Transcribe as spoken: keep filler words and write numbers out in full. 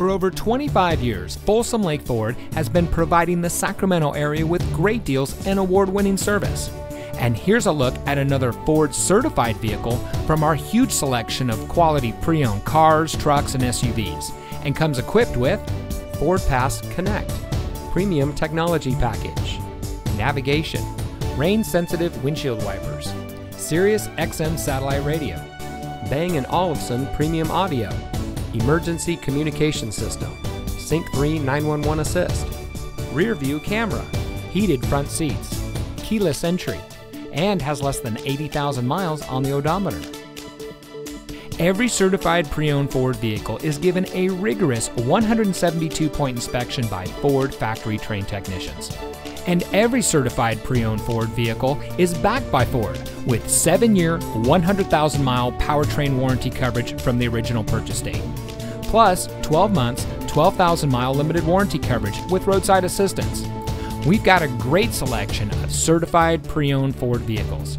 For over twenty-five years, Folsom Lake Ford has been providing the Sacramento area with great deals and award-winning service. And here's a look at another Ford-certified vehicle from our huge selection of quality pre-owned cars, trucks, and S U Vs, and comes equipped with FordPass Connect, Premium Technology Package, Navigation, Rain-Sensitive Windshield Wipers, Sirius X M Satellite Radio, Bang and Olufsen Premium Audio, Emergency Communication System, sync three nine one one Assist, Rear View Camera, Heated Front Seats, Keyless Entry, and has less than eighty thousand miles on the odometer. Every certified pre-owned Ford vehicle is given a rigorous one hundred seventy-two point inspection by Ford factory-trained technicians. And every certified pre-owned Ford vehicle is backed by Ford with seven-year, one hundred thousand mile powertrain warranty coverage from the original purchase date, plus twelve months, twelve thousand mile limited warranty coverage with roadside assistance. We've got a great selection of certified pre-owned Ford vehicles.